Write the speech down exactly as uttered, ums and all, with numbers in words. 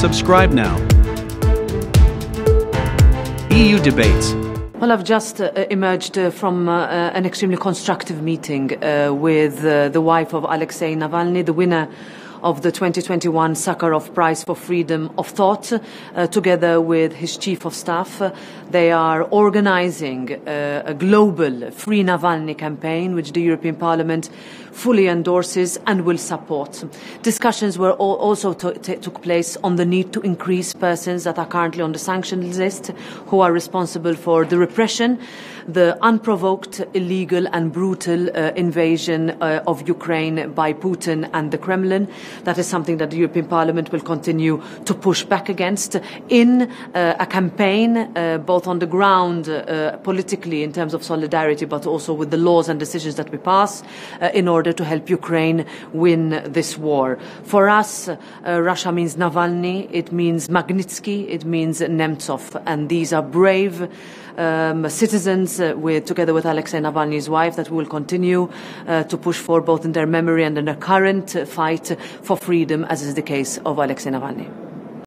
Subscribe now. E U debates. Well, I've just uh, emerged uh, from uh, uh, an extremely constructive meeting uh, with uh, the wife of Alexei Navalny, the winner of the twenty twenty-one Sakharov Prize for Freedom of Thought, uh, together with his chief of staff. Uh, they are organizing uh, a global Free Navalny campaign, which the European Parliament fully endorses and will support. Discussions were all also took place on the need to increase persons that are currently on the sanctions list, who are responsible for the repression, the unprovoked, illegal and brutal uh, invasion uh, of Ukraine by Putin and the Kremlin. That is something that the European Parliament will continue to push back against in uh, a campaign, uh, both on the ground, uh, politically in terms of solidarity, but also with the laws and decisions that we pass uh, in order to help Ukraine win this war. For us, uh, Russia means Navalny, it means Magnitsky, it means Nemtsov, and these are brave um, citizens, uh, with, together with Alexei Navalny's wife, that we will continue uh, to push for, both in their memory and in their current uh, fight for freedom, as is the case of Alexei Navalny.